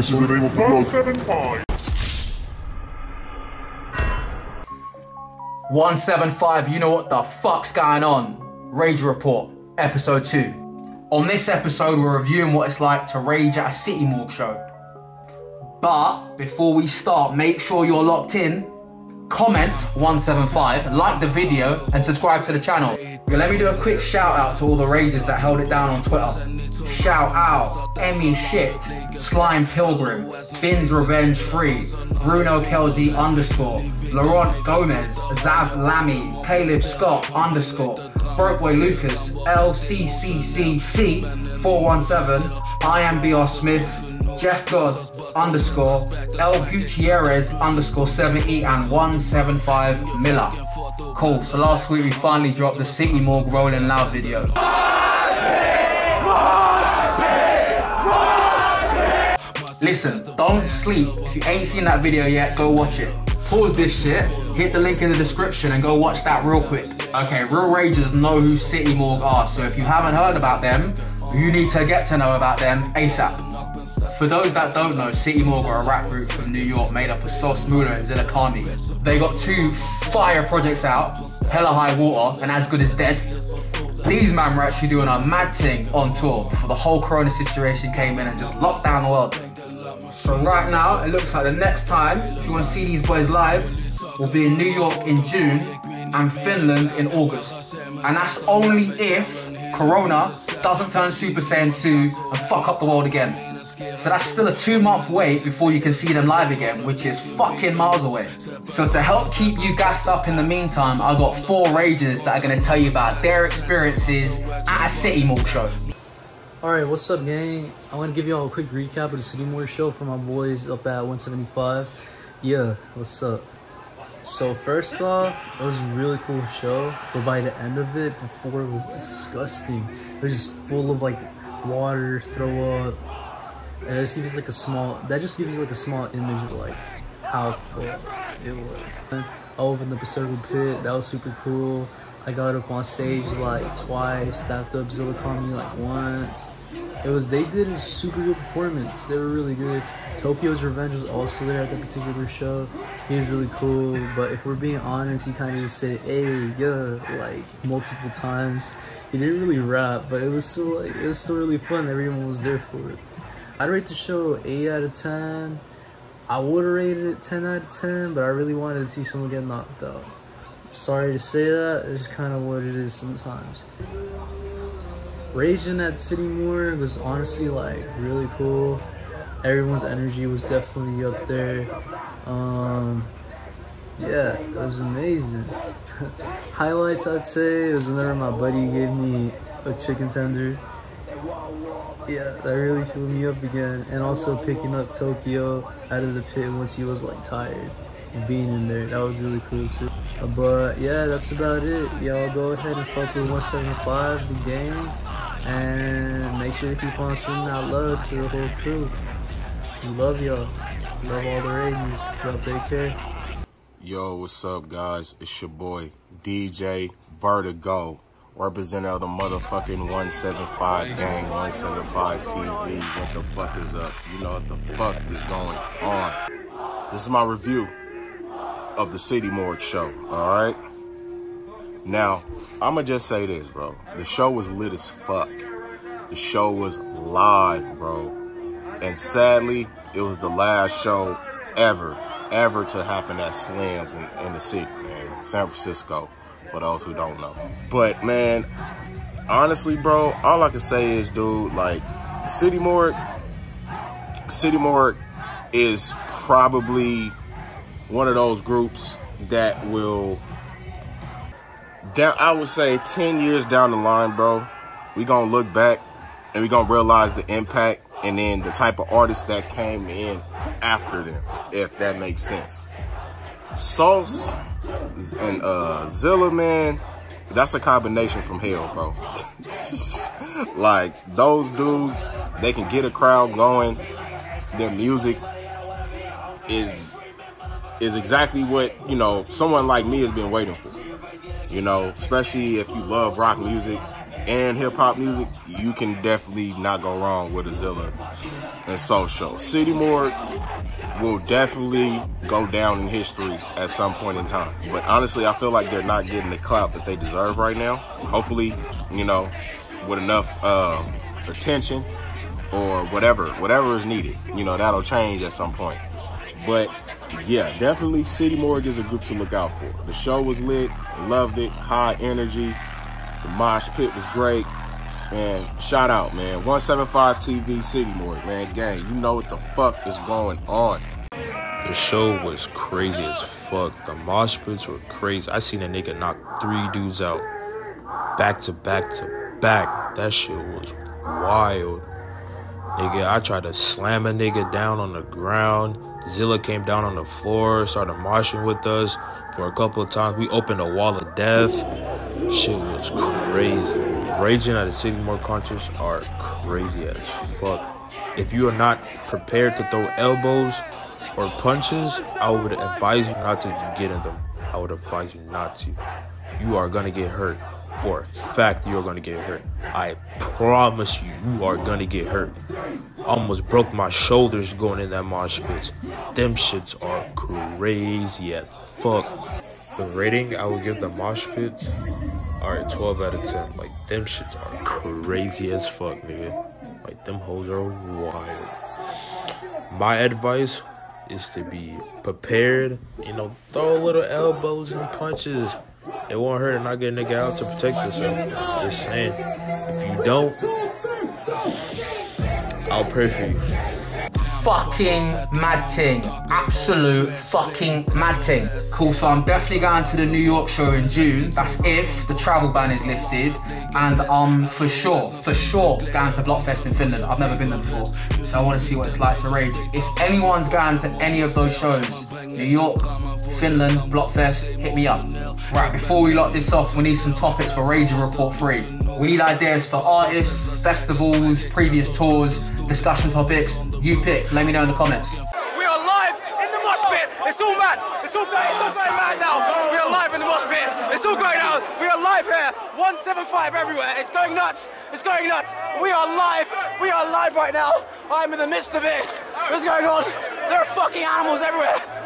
This is the name of the law. 175. 175, you know what the fuck's going on. Rager Report, episode 2. On this episode, we're reviewing what it's like to rage at a City Morgue show. But before we start, make sure you're locked in. Comment 175, like the video, and subscribe to the channel. Let me do a quick shout out to all the ragers that held it down on Twitter. Shout out Emmy Shit, Slime Pilgrim, Bin's Revenge Free, Bruno Kelsey _ Laurent Gomez, Zav Lamy, Caleb Scott _ Brokeboy Lucas, LCCCC417, IMBR Smith, Jeff God _ L Gutierrez _ 70 and 175 Miller. Cool, so last week we finally dropped the City Morgue Rollin' Loud video. Listen, don't sleep. If you ain't seen that video yet, go watch it. Pause this shit, hit the link in the description and go watch that real quick. Okay, real ragers know who City Morgue are, so if you haven't heard about them, you need to get to know about them ASAP. For those that don't know, City Morgue are a rap group from New York made up of SosMula and ZillaKami. They got 2 fire projects out, Hella High Water and As Good As Dead. These man were actually doing a mad thing on tour before the whole corona situation came in and just locked down the world. So right now, it looks like the next time, if you want to see these boys live, will be in New York in June and Finland in August. And that's only if corona doesn't turn Super Saiyan 2 and fuck up the world again. So that's still a 2-month wait before you can see them live again, which is fucking miles away. So to help keep you gassed up in the meantime, I got 4 ragers that are going to tell you about their experiences at a City Morgue show. Alright, what's up gang? I want to give you all a quick recap of the City Morgue show for my boys up at 175. Yeah, what's up? So first off, it was a really cool show, but by the end of it, the floor was disgusting. It was just full of like water, throw up. And that just gives us like a small image of like how fucked it was. I opened up a circle pit, that was super cool. I got up on stage like twice, tapped up ZillaKami like once. They did a super good performance, they were really good. Tokyo's Revenge was also there at that particular show. He was really cool, but if we're being honest, he kind of just said, hey, yeah, like multiple times. He didn't really rap, but it was still really fun, everyone was there for it. I'd rate the show 8 out of 10. I would have rated it 10 out of 10, but I really wanted to see someone get knocked out. Sorry to say that, it's kind of what it is sometimes. Raging at City Morgue was honestly like really cool. Everyone's energy was definitely up there. Yeah, it was amazing. Highlights, I'd say, it was whenever my buddy gave me a chicken tender. Yeah, that really filled me up again, and also picking up Tokyo out of the pit once he was like tired and being in there, that was really cool too. But yeah, that's about it. Y'all go ahead and fuck with 175 the game, and make sure to keep on sending out love to the whole crew. We love y'all, love all the ragers. Y'all take care. Yo, what's up guys, it's your boy DJ Vertigo, representative of the motherfucking 175 gang, 175 TV. What the fuck is up? You know what the fuck is going on. This is my review of the City Morgue show, alright? Now, I'ma just say this, bro. The show was lit as fuck. The show was live, bro. And sadly, it was the last show ever to happen at Slim's in the city, man. San Francisco. For those who don't know. But man, honestly bro, all I can say is dude, like City Morgue is probably one of those groups that will, I would say 10 years down the line bro, we gonna look back and we gonna realize the impact and then the type of artists that came in after them, if that makes sense. Sauce and Zilla, man, that's a combination from hell, bro. Like, those dudes, they can get a crowd going. Their music is exactly what, you know, someone like me has been waiting for. You know, especially if you love rock music and hip-hop music, you can definitely not go wrong with a Zilla and Soul Show. City Morgue will definitely go down in history at some point in time. But honestly, I feel like they're not getting the clout that they deserve right now. Hopefully, you know, with enough attention or whatever is needed, you know, that'll change at some point. But yeah, definitely City Morgue is a group to look out for. The show was lit, loved it, high energy. The mosh pit was great, and shout out, man. 175 TV City Morgue, man, gang, you know what the fuck is going on. The show was crazy as fuck. The mosh pits were crazy. I seen a nigga knock 3 dudes out back to back to back. That shit was wild. Nigga, I tried to slam a nigga down on the ground. Zilla came down on the floor, started moshing with us for a couple of times. We opened a wall of death. Shit was crazy. Raging at the City Morgue concerts are crazy as fuck. If you are not prepared to throw elbows or punches, I would advise you not to get in them. I would advise you not to. You are gonna get hurt. For a fact, you're gonna get hurt. I promise you, you are gonna get hurt. Almost broke my shoulders going in that mosh pit. Them shits are crazy as fuck. The rating I would give the mosh pits are a 12 out of 10. Like, them shits are crazy as fuck, nigga. Like, them hoes are wild. My advice is to be prepared. You know, throw little elbows and punches. It won't hurt to not get a nigga out to protect yourself. Just saying. If you don't, I'll pray for you. Fucking mad ting. Absolute fucking mad ting. Cool, so I'm definitely going to the New York show in June. That's if the travel ban is lifted. And I'm for sure going to Blockfest in Finland. I've never been there before, so I want to see what it's like to rage. If anyone's going to any of those shows, New York, Finland, Blockfest, hit me up. Right, before we lock this off, we need some topics for Rager Report 3. We need ideas for artists, festivals, previous tours, discussion topics. You pick, let me know in the comments. We are live in the mosh pit. It's all mad. It's all going mad now. We are live in the mosh pit. It's all going out. We are live here. 175 everywhere. It's going nuts. It's going nuts. We are live. We are live right now. I'm in the midst of it. What's going on? There are fucking animals everywhere.